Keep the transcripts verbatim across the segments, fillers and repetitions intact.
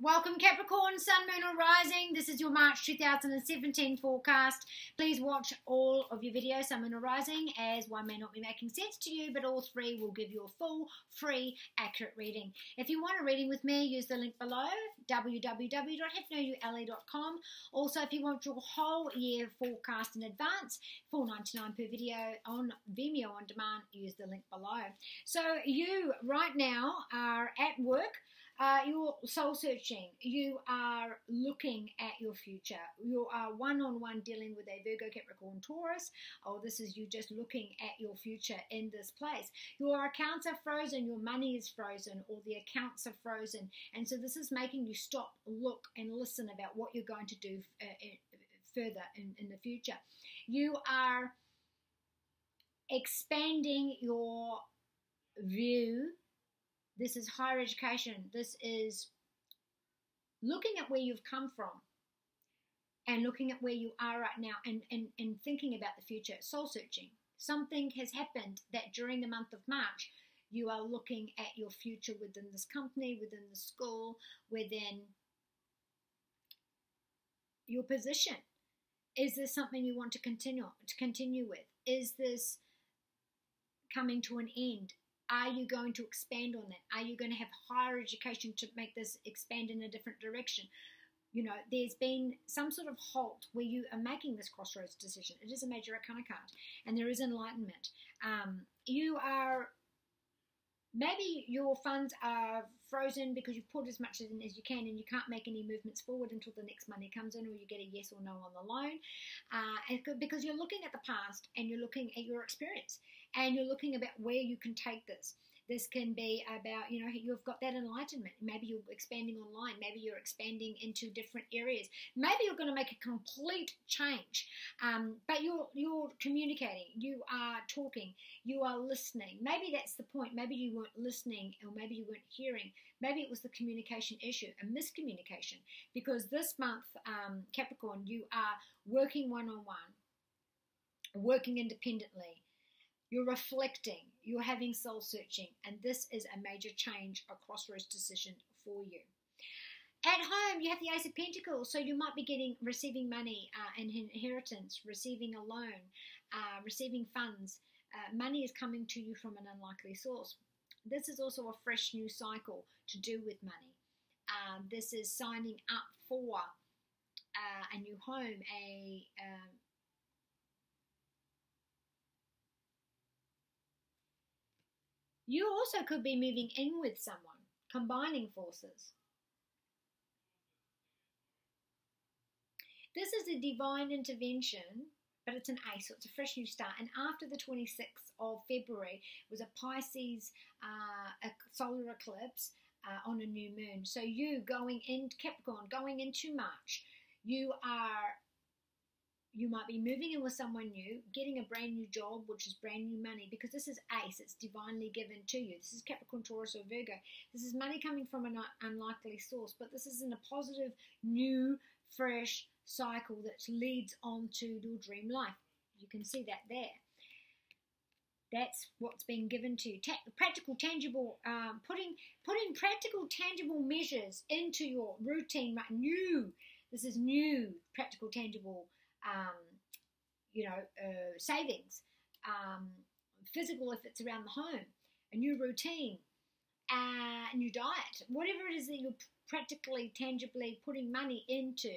Welcome Capricorn, Sun, Moon or Rising. This is your March two thousand seventeen forecast. Please watch all of your videos, Sun, Moon or Rising, as one may not be making sense to you, but all three will give you a full, free, accurate reading. If you want a reading with me, use the link below, w w w dot hypno you ellie dot com. Also, if you want your whole year forecast in advance, four ninety-nine per video on Vimeo On Demand, use the link below. So you right now are at work. Uh, you're soul searching, you are looking at your future, you are one-on-one dealing with a Virgo, Capricorn, Taurus. Oh, this is you just looking at your future in this place. Your accounts are frozen, your money is frozen, or the accounts are frozen. And so this is making you stop, look, and listen about what you're going to do uh, further in, in the future. You are expanding your view. This is higher education. This is looking at where you've come from and looking at where you are right now and, and, and thinking about the future. Soul searching. Something has happened that during the month of March, you are looking at your future within this company, within the school, within your position. Is this something you want to continue, to continue with? Is this coming to an end? Are you going to expand on that? Are you going to have higher education to make this expand in a different direction? You know, there's been some sort of halt where you are making this crossroads decision. It is a major arcana card, and there is enlightenment. Um, you are, maybe your funds are frozen because you've poured as much in as you can, and you can't make any movements forward until the next money comes in, or you get a yes or no on the loan. Uh, it could, because you're looking at the past, and you're looking at your experience. And you're looking about where you can take this. This can be about, you know, you've got that enlightenment. Maybe you're expanding online. Maybe you're expanding into different areas. Maybe you're going to make a complete change. Um, but you're, you're communicating. You are talking. You are listening. Maybe that's the point. Maybe you weren't listening, or maybe you weren't hearing. Maybe it was the communication issue, a miscommunication. Because this month, um, Capricorn, you are working one-on-one, working independently. You're reflecting, you're having soul searching, and this is a major change, a crossroads decision for you. At home, you have the Ace of Pentacles, so you might be getting, receiving money uh, and inheritance, receiving a loan, uh, receiving funds. Uh, money is coming to you from an unlikely source. This is also a fresh new cycle to do with money. Uh, this is signing up for uh, a new home, a... Um, You also could be moving in with someone, combining forces. This is a divine intervention, but it's an ace, so it's a fresh new start. And after the twenty-sixth of February, it was a Pisces uh, a solar eclipse uh, on a new moon. So you going into Capricorn, going into March, you are... You might be moving in with someone new, getting a brand new job, which is brand new money, because this is Ace. It's divinely given to you. This is Capricorn, Taurus, or Virgo. This is money coming from an unlikely source, but this is in a positive, new, fresh cycle that leads on to your dream life. You can see that there. That's what's been given to you. Ta practical, tangible, um, putting, putting practical, tangible measures into your routine. Right? New. This is new, practical, tangible Um, you know, uh, savings, um, physical if it's around the home, a new routine, uh, a new diet, whatever it is that you're practically, tangibly putting money into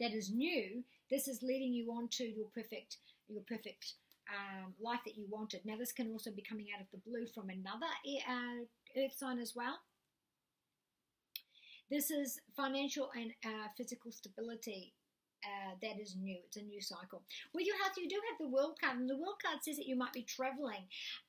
that is new. This is leading you on to your perfect, your perfect um, life that you wanted. Now, this can also be coming out of the blue from another uh, earth sign as well. This is financial and uh, physical stability. Uh, that is new. It's a new cycle. With your health, you do have the World Card, and the World Card says that you might be traveling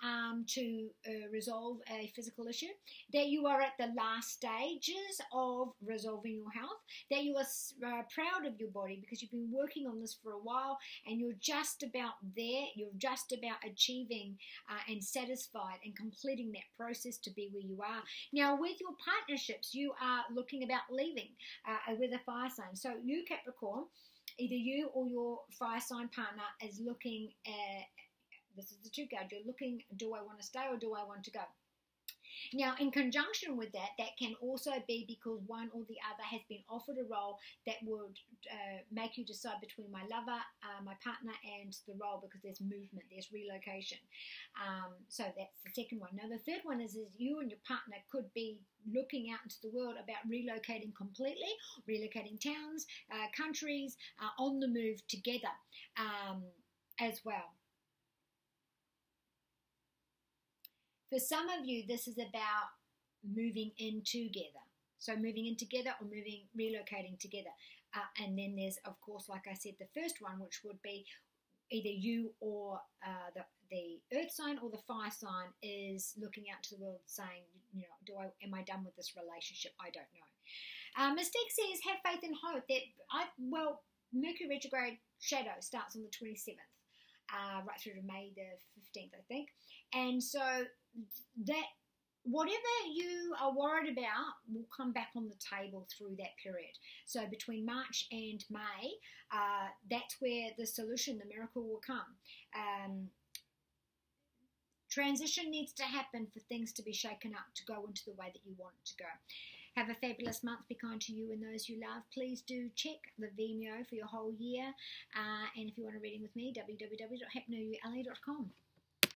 um, to uh, resolve a physical issue, that you are at the last stages of resolving your health, that you are uh, proud of your body because you've been working on this for a while and you're just about there, you're just about achieving uh, and satisfied and completing that process to be where you are. Now, with your partnerships, you are looking about leaving uh, with a fire sign. So, you Capricorn, either you or your fire sign partner is looking at, this is the two card, you're looking, do I want to stay or do I want to go? Now, in conjunction with that, that can also be because one or the other has been offered a role that would uh, make you decide between my lover, uh, my partner, and the role, because there's movement, there's relocation. Um, so that's the second one. Now, the third one is, is you and your partner could be looking out into the world about relocating completely, relocating towns, uh, countries, uh, on the move together um, as well. For some of you, this is about moving in together. So moving in together or moving, relocating together. Uh, and then there's, of course, like I said, the first one, which would be either you or uh, the, the earth sign or the fire sign is looking out to the world saying, you know, do I, am I done with this relationship? I don't know. Uh, Mystique says, have faith and hope. That I, well, Mercury retrograde shadow starts on the twenty-seventh, uh, right through to May the fifteenth, I think. And so that whatever you are worried about will come back on the table through that period. So between March and May, uh, that's where the solution, the miracle, will come. Um, transition needs to happen for things to be shaken up to go into the way that you want it to go. Have a fabulous month. Be kind to you and those you love. Please do check the Vimeo for your whole year. Uh, and if you want a reading with me, w w w dot hypno you ellie dot com.